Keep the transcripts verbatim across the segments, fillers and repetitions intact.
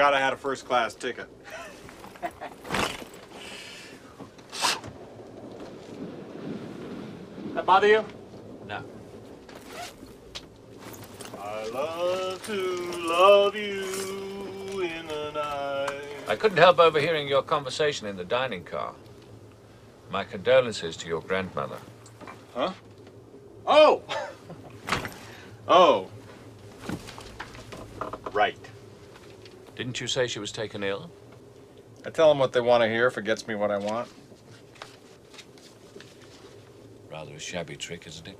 forgot I had a first-class ticket. That bother you? No. I love to love you in the night. I couldn't help overhearing your conversation in the dining car. My condolences to your grandmother. Huh? Oh! Oh. Right. Didn't you say she was taken ill? I tell them what they want to hear if it gets me what I want. Rather a shabby trick, isn't it?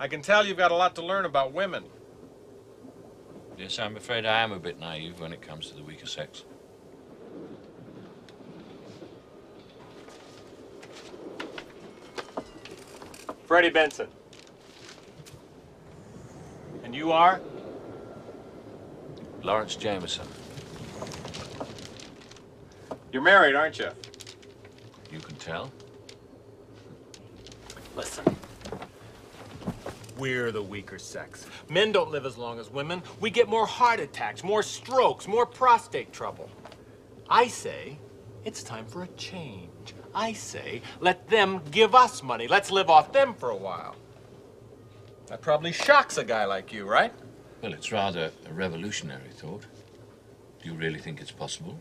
I can tell you've got a lot to learn about women. Yes, I'm afraid I am a bit naive when it comes to the weaker sex. Freddy Benson. And you are? Lawrence Jamieson. You're married, aren't you? You can tell. Listen. We're the weaker sex. Men don't live as long as women. We get more heart attacks, more strokes, more prostate trouble. I say it's time for a change. I say let them give us money. Let's live off them for a while. That probably shocks a guy like you, right? Well, it's rather a revolutionary thought. Do you really think it's possible?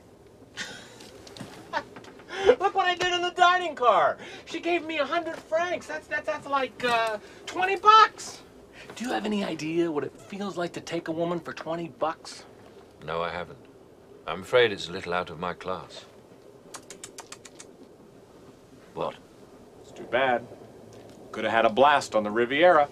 Look what I did in the dining car. She gave me a hundred francs. That's, that's, that's like uh, twenty bucks. Do you have any idea what it feels like to take a woman for twenty bucks? No, I haven't. I'm afraid it's a little out of my class. What? It's too bad. Could have had a blast on the Riviera.